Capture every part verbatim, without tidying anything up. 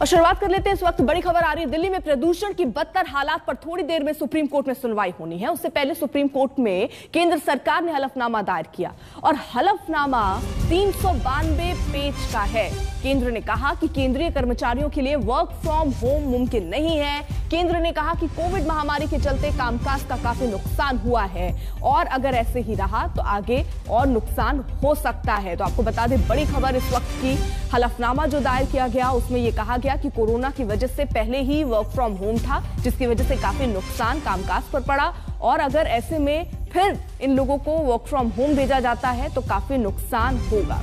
और शुरुआत कर लेते हैं इस वक्त बड़ी खबर आ रही है दिल्ली में प्रदूषण की बदतर हालात पर थोड़ी देर में सुप्रीम कोर्ट में सुनवाई होनी है। उससे पहले सुप्रीम कोर्ट में केंद्र सरकार ने हलफनामा दायर किया और हलफनामा तीन सौ बानवे पेज का है। केंद्र ने कहा कि केंद्रीय कर्मचारियों के लिए वर्क फ्रॉम होम मुमकिन नहीं है। केंद्र ने कहा कि कोविड महामारी के चलते कामकाज का काफी नुकसान हुआ है और अगर ऐसे ही रहा तो आगे और नुकसान हो सकता है। तो आपको बता दें बड़ी खबर इस वक्त की, हलफनामा जो दायर किया गया उसमें यह कहा गया कि कोरोना की वजह से पहले ही वर्क फ्रॉम होम था जिसकी वजह से काफी नुकसान कामकाज पर पड़ा और अगर ऐसे में फिर इन लोगों को वर्क फ्रॉम होम भेजा जाता है तो काफी नुकसान होगा।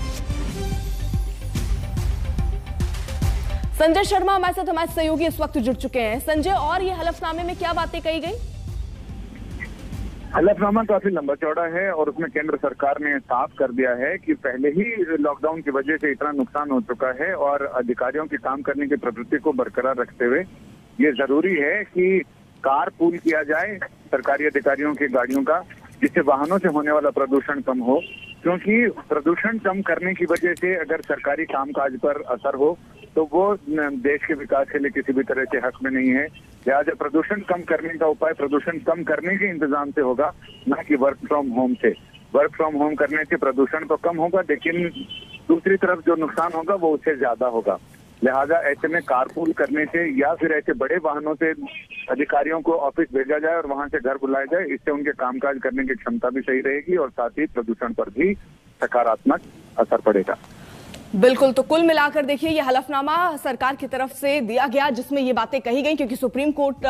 संजय शर्मा हमारे साथ हमारे सहयोगी इस वक्त जुड़ चुके हैं। संजय, और ये हलफनामे में क्या बातें कही गई? हलफनामा काफी लंबा चौड़ा है और उसमें केंद्र सरकार ने साफ कर दिया है कि पहले ही लॉकडाउन की वजह से इतना नुकसान हो चुका है और अधिकारियों के काम करने की प्रवृत्ति को बरकरार रखते हुए ये जरूरी है कि कार पूल किया जाए सरकारी अधिकारियों की गाड़ियों का, जिससे वाहनों से होने वाला प्रदूषण कम हो, क्योंकि प्रदूषण कम करने की वजह से अगर सरकारी कामकाज पर असर हो तो वो देश के विकास के लिए किसी भी तरह से हक में नहीं है। लिहाजा प्रदूषण कम करने का उपाय प्रदूषण कम करने के इंतजाम से होगा, ना कि वर्क फ्रॉम होम से। वर्क फ्रॉम होम करने से प्रदूषण तो कम होगा लेकिन दूसरी तरफ जो नुकसान होगा वो उससे ज्यादा होगा। लिहाजा ऐसे में कारपूल करने से या फिर ऐसे बड़े वाहनों से अधिकारियों को ऑफिस भेजा जाए और वहां से घर बुलाया जाए, इससे उनके कामकाज करने की क्षमता भी सही रहेगी और साथ ही प्रदूषण पर भी सकारात्मक असर पड़ेगा। बिल्कुल, तो कुल मिलाकर देखिए ये हलफनामा सरकार की तरफ से दिया गया जिसमें ये बातें कही गई, क्योंकि सुप्रीम कोर्ट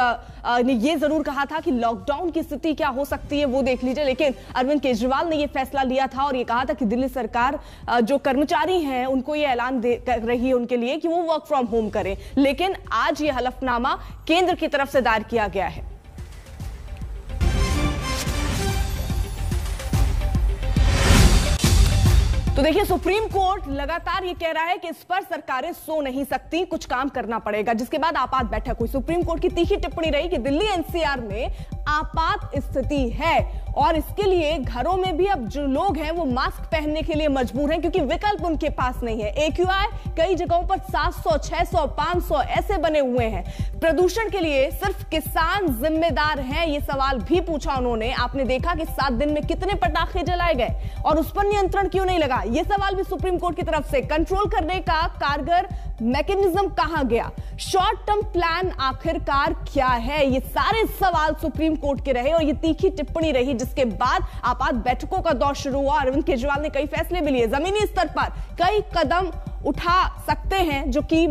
ने ये जरूर कहा था कि लॉकडाउन की स्थिति क्या हो सकती है वो देख लीजिए, लेकिन अरविंद केजरीवाल ने ये फैसला लिया था और ये कहा था कि दिल्ली सरकार जो कर्मचारी हैं उनको ये ऐलान दे रही है उनके लिए कि वो वर्क फ्रॉम होम करें, लेकिन आज ये हलफनामा केंद्र की तरफ से दायर किया गया है। तो देखिए सुप्रीम कोर्ट लगातार ये कह रहा है कि इस पर सरकारें सो नहीं सकती, कुछ काम करना पड़ेगा, जिसके बाद आपात बैठक हुई। सुप्रीम कोर्ट की तीखी टिप्पणी रही कि दिल्ली एनसीआर में आपात स्थिति है और इसके लिए घरों में भी अब जो लोग हैं वो मास्क पहनने के लिए मजबूर हैं क्योंकि विकल्प उनके पास नहीं है। एक्यूआई कई जगहों पर सात सौ, छह सौ, पांच सौ ऐसे बने हुए हैं। प्रदूषण के लिए सिर्फ किसान जिम्मेदार हैं, ये सवाल भी पूछा उन्होंने। आपने देखा कि सात दिन में कितने पटाखे जलाए गए और उस पर नियंत्रण क्यों नहीं लगा, ये सवाल भी सुप्रीम कोर्ट की तरफ से। कंट्रोल करने का कारगर मैकेनिज्म कहां गया, शॉर्ट टर्म प्लान आखिरकार क्या है, ये सारे सवाल सुप्रीम कोर्ट के रहे और ये तीखी टिप्पणी रही, जिसके बाद आपात बैठकों का दौर शुरू हुआ। अरविंद केजरीवाल ने कई फैसले भी लिए, जमीनी स्तर पर कई कदम उठा सकते हैं जो कि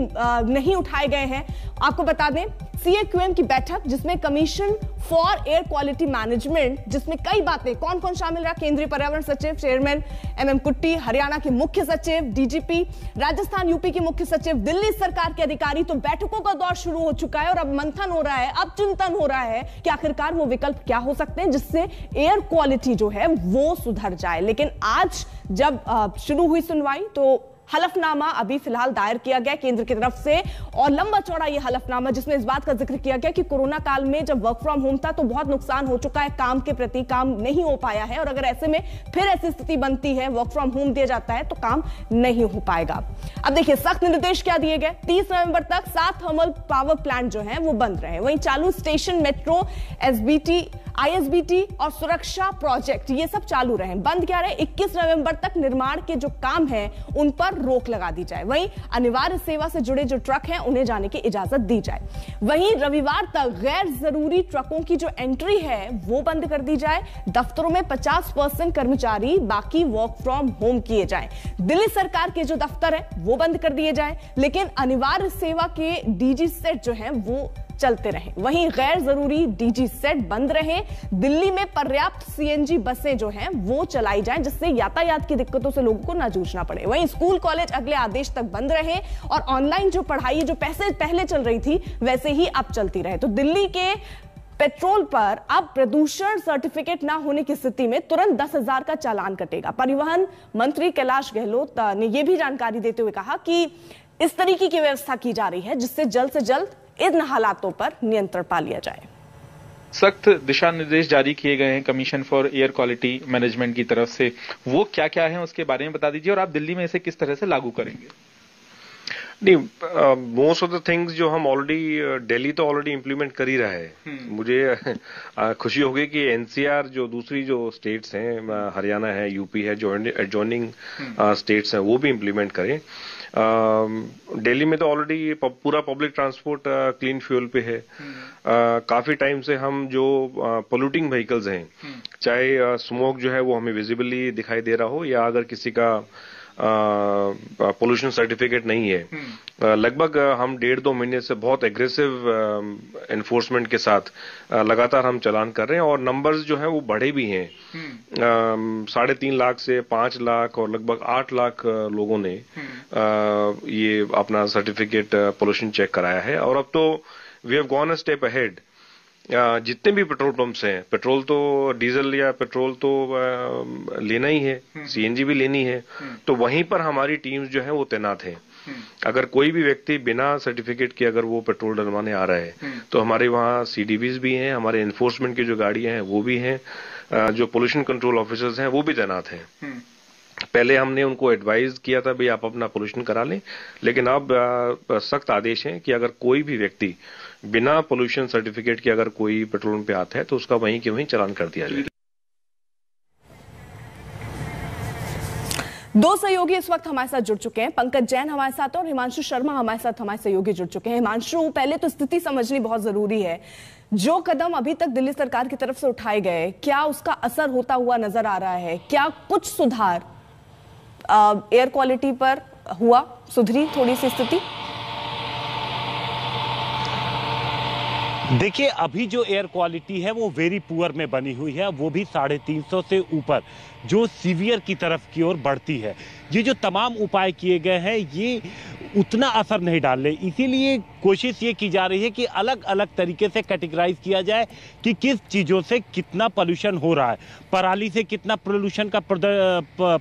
नहीं उठाए गए हैं। आपको बता दें सीएक्यूएम की बैठक जिसमें commission for air quality management, जिसमें कई बातें, कौन कौन शामिल रहा, केंद्रीय पर्यावरण सचिव चेयरमैन एमएम कुट्टी, हरियाणा के मुख्य सचिव डीजीपी, राजस्थान यूपी के मुख्य सचिव, दिल्ली सरकार के अधिकारी। तो बैठकों का दौर शुरू हो चुका है और अब मंथन हो रहा है, अब चिंतन हो रहा है कि आखिरकार वो विकल्प क्या हो सकते हैं जिससे एयर क्वालिटी जो है वो सुधर जाए। लेकिन आज जब शुरू हुई सुनवाई तो हलफनामा अभी फिलहाल दायर किया गया केंद्र की तरफ से और लंबा चौड़ा ये हलफनामा जिसमें इस बात का जिक्र किया गया कि कोरोना काल में जब वर्क फ्रॉम होम था तो बहुत नुकसान हो चुका है, काम के प्रति काम नहीं हो पाया है और अगर ऐसे में फिर ऐसी स्थिति बनती है वर्क फ्रॉम होम दिया जाता है तो काम नहीं हो पाएगा। अब देखिए सख्त निर्देश क्या दिए गए, तीस नवंबर तक सात थर्मल पावर प्लांट जो है वो बंद रहे, वहीं चालू स्टेशन, मेट्रो, एसबीटी, आईएसबीटी और सुरक्षा प्रोजेक्ट ये सब चालू रहे। बंद क्या रहे, इक्कीस नवंबर तक निर्माण के जो काम है उन पर रोक लगा दी जाए, वहीं अनिवार्य सेवा से जुड़े जो ट्रक हैं उन्हें जाने की इजाजत दी जाए, वहीं रविवार तक गैर जरूरी ट्रकों की जो एंट्री है वो बंद कर दी जाए, दफ्तरों में पचास परसेंट कर्मचारी बाकी वर्क फ्रॉम होम किए जाए, दिल्ली सरकार के जो दफ्तर है वो बंद कर दिए जाए लेकिन अनिवार्य सेवा के डीजी सेट जो है वो चलते रहे, वहीं गैर जरूरी डीजी सेट बंद रहे, दिल्ली में पर्याप्त सीएनजी बसें जो हैं वो चलाई जाएं जिससे यातायात की दिक्कतों से लोगों को ना जूझना पड़े, वहीं स्कूल कॉलेज अगले आदेश तक बंद रहे और ऑनलाइन जो पढ़ाई जो पैसे पहले चल रही थी वैसे ही अब चलती रहे। तो दिल्ली के पेट्रोल पर अब प्रदूषण सर्टिफिकेट ना होने की स्थिति में तुरंत दस हजार का चालान कटेगा। परिवहन मंत्री कैलाश गहलोत ने यह भी जानकारी देते हुए कहा कि इस तरीके की व्यवस्था की जा रही है जिससे जल्द से जल्द इन हालातों पर नियंत्रण पा लिया जाए। सख्त दिशा निर्देश जारी किए गए हैं commission for air quality management की तरफ से, वो क्या क्या है उसके बारे में बता दीजिए और आप दिल्ली में इसे किस तरह से लागू करेंगे। नहीं, मोस्ट ऑफ द थिंग्स जो हम ऑलरेडी दिल्ली तो ऑलरेडी इम्प्लीमेंट कर ही रहा है. hmm. मुझे uh, खुशी होगी कि एनसीआर जो दूसरी जो स्टेट्स हैं, हरियाणा है, यूपी है, जो एडजॉइनिंग स्टेट्स हैं, वो भी इम्प्लीमेंट करें. दिल्ली uh, में तो ऑलरेडी पूरा पब्लिक ट्रांसपोर्ट क्लीन फ्यूल पे है. uh, काफी टाइम से हम जो पोल्यूटिंग uh, व्हीकल्स हैं, चाहे स्मोक uh, जो है वो हमें विजिबली दिखाई दे रहा हो, या अगर किसी का पोल्यूशन uh, सर्टिफिकेट नहीं है, uh, लगभग uh, हम डेढ़ दो महीने से बहुत एग्रेसिव एनफोर्समेंट uh, के साथ uh, लगातार हम चलान कर रहे हैं, और नंबर्स जो है वो बढ़े भी हैं. uh, साढ़े तीन लाख से पांच लाख और लगभग आठ लाख लोगों ने uh, ये अपना सर्टिफिकेट पोल्यूशन चेक कराया है. और अब तो we have gone a step ahead. जितने भी पेट्रोल पंप्स हैं, पेट्रोल तो डीजल या पेट्रोल तो लेना ही है, सीएनजी भी लेनी है, तो वहीं पर हमारी टीम्स जो है वो तैनात है. अगर कोई भी व्यक्ति बिना सर्टिफिकेट के अगर वो पेट्रोल डलवाने आ रहा है, तो हमारे वहाँ सीडीबीज भी हैं, हमारे एनफोर्समेंट की जो गाड़ियां हैं वो भी हैं, जो पोल्यूशन कंट्रोल ऑफिसर्स हैं वो भी तैनात हैं. पहले हमने उनको एडवाइज किया था भाई आप अपना पोल्यूशन करा लें, लेकिन अब सख्त आदेश हैं कि अगर कोई भी व्यक्ति बिना पोल्यूशन सर्टिफिकेट के अगर कोई पेट्रोल पंप पे आता है तो उसका वहीं के वहीं चालान कर दिया जाए. दो सहयोगी इस वक्त हमारे साथ जुड़ चुके हैं, पंकज जैन हमारे साथ और हिमांशु शर्मा हमारे साथ हमारे सहयोगी जुड़ चुके हैं. हिमांशु, पहले तो स्थिति समझनी बहुत जरूरी है. जो कदम अभी तक दिल्ली सरकार की तरफ से उठाए गए, क्या उसका असर होता हुआ नजर आ रहा है? क्या कुछ सुधार एयर क्वालिटी पर हुआ, सुधरी थोड़ी सी स्थिति? देखिए, अभी जो एयर क्वालिटी है वो वेरी पुअर में बनी हुई है, वो भी साढ़े तीन सौ से ऊपर, जो सीवियर की तरफ की ओर बढ़ती है. ये जो तमाम उपाय किए गए हैं ये उतना असर नहीं डाल रहे, इसीलिए कोशिश ये की जा रही है कि अलग अलग तरीके से कैटेगराइज किया जाए कि किस चीज़ों से कितना पोल्यूशन हो रहा है. पराली से कितना पोल्यूशन का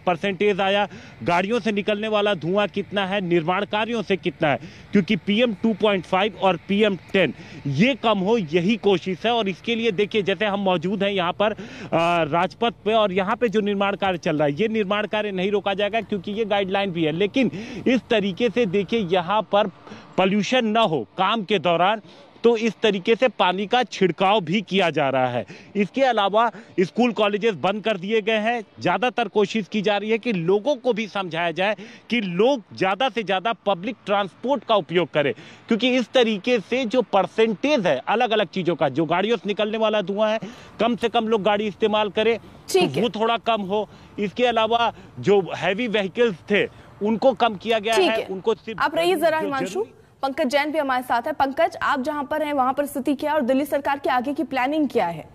परसेंटेज आया, गाड़ियों से निकलने वाला धुआं कितना है, निर्माण कार्यों से कितना है, क्योंकि पीएम टू पॉइंट फाइव और पीएम टेन ये कम हो, यही कोशिश है. और इसके लिए देखिए, जैसे हम मौजूद हैं यहाँ पर राजपथ पे, और यहाँ पे जो निर्माण कार्य चल रहा है, ये निर्माण कार्य नहीं रोका जाएगा क्योंकि ये गाइडलाइन भी है, लेकिन इस तरीके से देखिए यहाँ पर पॉल्यूशन ना हो काम के दौरान, तो इस तरीके से पानी का छिड़काव भी किया जा रहा है. इसके अलावा स्कूल कॉलेजेस बंद कर दिए गए हैं. ज़्यादातर कोशिश की जा रही है कि लोगों को भी समझाया जाए कि लोग ज़्यादा से ज़्यादा पब्लिक ट्रांसपोर्ट का उपयोग करें, क्योंकि इस तरीके से जो परसेंटेज है अलग अलग चीज़ों का, जो गाड़ियों से निकलने वाला धुआं है, कम से कम लोग गाड़ी इस्तेमाल करें तो वो थोड़ा कम हो. इसके अलावा जो हैवी व्हीकल्स थे उनको कम किया गया है, उनको सिर्फ आप रहिए जरा. हिमांशु, पंकज जैन भी हमारे साथ है. पंकज, आप जहां पर हैं वहां पर स्थिति क्या है और दिल्ली सरकार के आगे की प्लानिंग क्या है?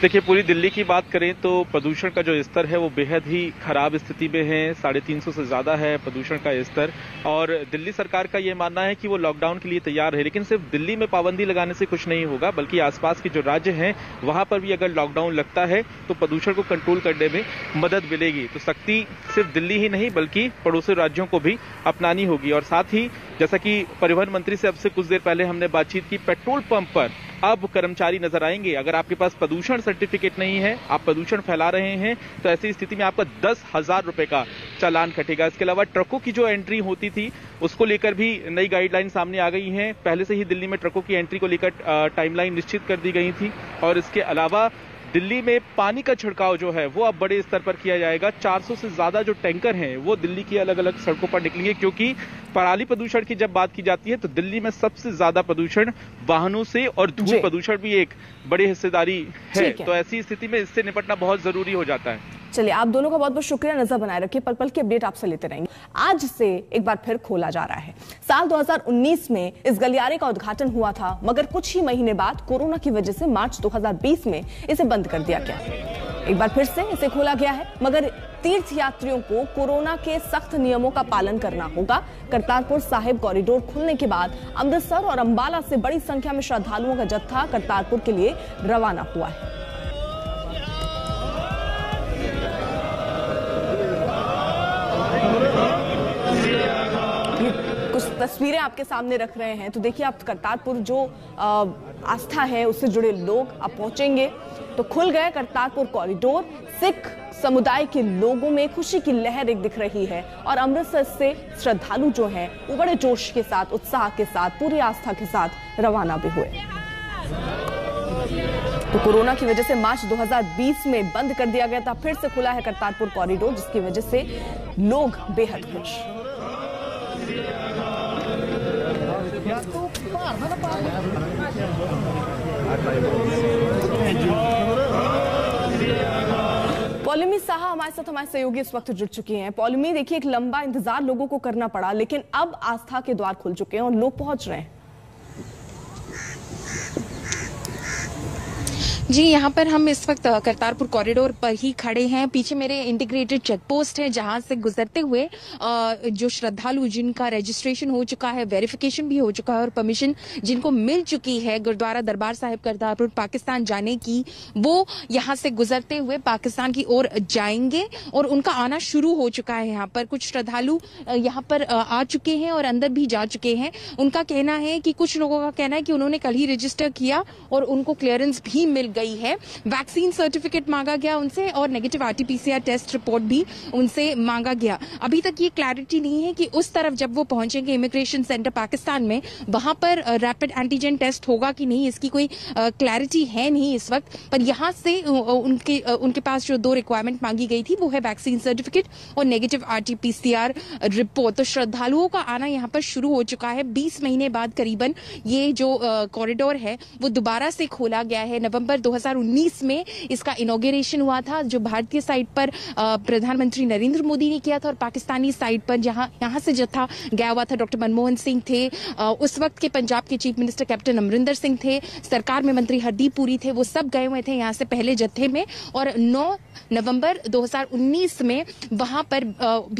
देखिए, पूरी दिल्ली की बात करें तो प्रदूषण का जो स्तर है वो बेहद ही खराब स्थिति में है. साढ़े तीन सौ से ज़्यादा है प्रदूषण का स्तर, और दिल्ली सरकार का ये मानना है कि वो लॉकडाउन के लिए तैयार है. लेकिन सिर्फ दिल्ली में पाबंदी लगाने से कुछ नहीं होगा, बल्कि आसपास के जो राज्य हैं वहाँ पर भी अगर लॉकडाउन लगता है तो प्रदूषण को कंट्रोल करने में मदद मिलेगी. तो सख्ती सिर्फ दिल्ली ही नहीं बल्कि पड़ोसी राज्यों को भी अपनानी होगी. और साथ ही जैसा कि परिवहन मंत्री से अब से कुछ देर पहले हमने बातचीत की, पेट्रोल पंप पर अब कर्मचारी नजर आएंगे. अगर आपके पास प्रदूषण सर्टिफिकेट नहीं है, आप प्रदूषण फैला रहे हैं, तो ऐसी स्थिति में आपका दस हजार रुपये का चालान कटेगा. इसके अलावा ट्रकों की जो एंट्री होती थी उसको लेकर भी नई गाइडलाइन सामने आ गई है. पहले से ही दिल्ली में ट्रकों की एंट्री को लेकर टाइमलाइन निश्चित कर दी गई थी. और इसके अलावा दिल्ली में पानी का छिड़काव जो है वो अब बड़े स्तर पर किया जाएगा. चार सौ से ज़्यादा जो टैंकर हैं वो दिल्ली की अलग अलग सड़कों पर निकलेंगे, क्योंकि पराली प्रदूषण की जब बात की जाती है तो दिल्ली में सबसे ज़्यादा प्रदूषण वाहनों से और धूल प्रदूषण भी एक बड़ी हिस्सेदारी है. तो ऐसी स्थिति में इससे निपटना बहुत ज़रूरी हो जाता है. चलिए, आप दोनों का बहुत बहुत शुक्रिया. नजर बनाए रखिए, पल पल की अपडेट आपसे लेते रहेंगे. आज से एक बार फिर खोला जा रहा है. साल दो हज़ार उन्नीस में इस गलियारे का उद्घाटन हुआ था, मगर कुछ ही महीने बाद कोरोना की वजह से मार्च दो हज़ार बीस में इसे बंद कर दिया गया. एक बार फिर से इसे खोला गया है, मगर तीर्थ यात्रियों को कोरोना के सख्त नियमों का पालन करना होगा. करतारपुर साहिब कॉरिडोर खुलने के बाद अमृतसर और अम्बाला से बड़ी संख्या में श्रद्धालुओं का जत्था करतारपुर के लिए रवाना हुआ है. तस्वीरें आपके सामने रख रहे हैं, तो देखिए आप करतारपुर जो आस्था है उससे जुड़े लोग आप पहुंचेंगे. तो खुल गए करतारपुर कॉरिडोर। सिख समुदाय के लोगों में खुशी की लहर एक दिख रही है और अमृतसर से श्रद्धालु जो हैं वो बड़े जोश के साथ, उत्साह के साथ, पूरी आस्था के साथ रवाना भी हुए। तो कोरोना की वजह से मार्च दो हज़ार बीस में बंद कर दिया गया था, फिर से खुला है करतारपुर कॉरिडोर, जिसकी वजह से लोग बेहद खुश। पोलिमी साहा हमारे साथ, हमारे सहयोगी इस वक्त जुड़ चुकी हैं। पोलिमी, देखिए, एक लंबा इंतजार लोगों को करना पड़ा, लेकिन अब आस्था के द्वार खुल चुके हैं और लोग पहुंच रहे हैं। जी, यहाँ पर हम इस वक्त करतारपुर कॉरिडोर पर ही खड़े हैं। पीछे मेरे इंटीग्रेटेड चेक पोस्ट है, जहाँ से गुजरते हुए जो श्रद्धालु जिनका रजिस्ट्रेशन हो चुका है, वेरिफिकेशन भी हो चुका है और परमिशन जिनको मिल चुकी है गुरुद्वारा दरबार साहिब करतारपुर पाकिस्तान जाने की, वो यहाँ से गुजरते हुए पाकिस्तान की ओर जाएंगे और उनका आना शुरू हो चुका है। यहाँ पर कुछ श्रद्धालु यहाँ पर आ चुके हैं और अंदर भी जा चुके हैं। उनका कहना है कि कुछ लोगों का कहना है कि उन्होंने कल ही रजिस्टर किया और उनको क्लियरेंस भी मिल गई है। वैक्सीन सर्टिफिकेट मांगा गया उनसे और नेगेटिव आरटीपीसीआर टेस्ट रिपोर्ट भी उनसे मांगा गया। अभी तक ये क्लैरिटी नहीं है कि उस तरफ जब वो पहुंचेंगे इमिग्रेशन सेंटर पाकिस्तान में, वहां पर रैपिड एंटीजन टेस्ट होगा कि नहीं, इसकी कोई क्लैरिटी है नहीं इस वक्त। पर यहां से उनके उनके पास जो दो रिक्वायरमेंट मांगी गई थी वो है वैक्सीन सर्टिफिकेट और नेगेटिव आरटीपीसीआर रिपोर्ट। तो श्रद्धालुओं का आना यहाँ पर शुरू हो चुका है। बीस महीने बाद करीबन ये जो कॉरिडोर है वो दोबारा से खोला गया है। नवम्बर दो हज़ार उन्नीस में इसका इनॉग्रेशन हुआ था, जो भारतीय साइड पर प्रधानमंत्री नरेंद्र मोदी ने किया था और पाकिस्तानी साइड पर जहां यहां से जत्था गया हुआ था, डॉक्टर मनमोहन सिंह थे, उस वक्त के पंजाब के chief minister captain Amarinder Singh थे, सरकार में मंत्री हरदीप पुरी थे, वो सब गए हुए थे यहां से पहले जत्थे में। और नौ नवंबर दो हज़ार उन्नीस में वहां पर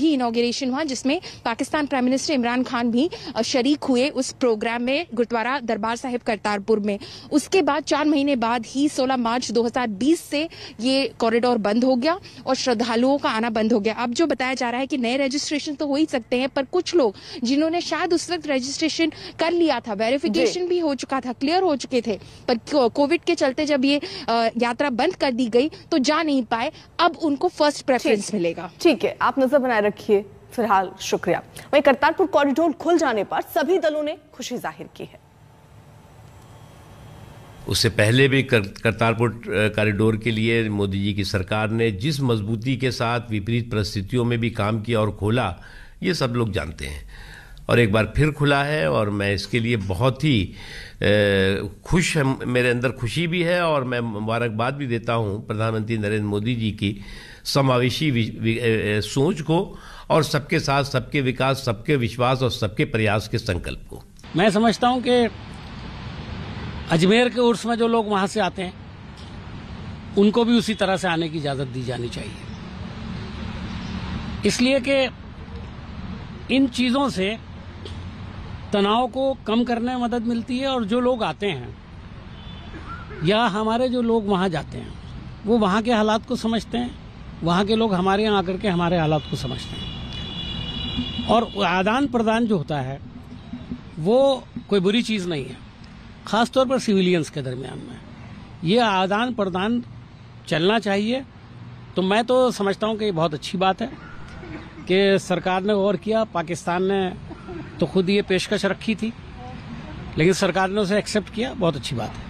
भी इनॉग्रेशन हुआ, जिसमें पाकिस्तान प्राइम मिनिस्टर इमरान खान भी शरीक हुए उस प्रोग्राम में गुरुद्वारा दरबार साहिब करतारपुर में। उसके बाद चार महीने बाद ही सोलह मार्च दो हज़ार बीस से ये कॉरिडोर बंद हो गया और श्रद्धालुओं का आना बंद हो गया। अब जो बताया जा रहा है कि नए रजिस्ट्रेशन तो हो ही सकते हैं, पर कुछ लोग जिन्होंने शायद उस वक्त रजिस्ट्रेशन कर लिया था, वेरिफिकेशन भी हो चुका था, क्लियर हो चुके थे, पर कोविड के चलते जब ये यात्रा बंद कर दी गई तो जा नहीं पाए, अब उनको फर्स्ट प्रेफरेंस मिलेगा। ठीक है, आप नजर बनाए रखिए। फिलहाल शुक्रिया। वहीं करतारपुर कॉरिडोर खुल जाने पर सभी दलों ने खुशी जाहिर की है। उससे पहले भी कर, करतारपुर कॉरिडोर के लिए मोदी जी की सरकार ने जिस मजबूती के साथ विपरीत परिस्थितियों में भी काम किया और खोला, ये सब लोग जानते हैं, और एक बार फिर खुला है। और मैं इसके लिए बहुत ही ए, खुश हम मेरे अंदर खुशी भी है और मैं मुबारकबाद भी देता हूं प्रधानमंत्री नरेंद्र मोदी जी की समावेशी सोच को और सबके साथ सबके विकास, सबके विश्वास और सबके प्रयास के संकल्प को। मैं समझता हूँ कि अजमेर के उर्स में जो लोग वहां से आते हैं उनको भी उसी तरह से आने की इजाजत दी जानी चाहिए, इसलिए कि इन चीजों से तनाव को कम करने में मदद मिलती है। और जो लोग आते हैं या हमारे जो लोग वहां जाते हैं वो वहां के हालात को समझते हैं, वहां के लोग हमारे यहाँ आकर के हमारे हालात को समझते हैं, और आदान प्रदान जो होता है वो कोई बुरी चीज नहीं है, खासतौर पर सिविलियंस के दरमियान में ये आदान प्रदान चलना चाहिए। तो मैं तो समझता हूँ कि ये बहुत अच्छी बात है कि सरकार ने गौर किया। पाकिस्तान ने तो खुद ये पेशकश रखी थी, लेकिन सरकार ने उसे एक्सेप्ट किया, बहुत अच्छी बात है।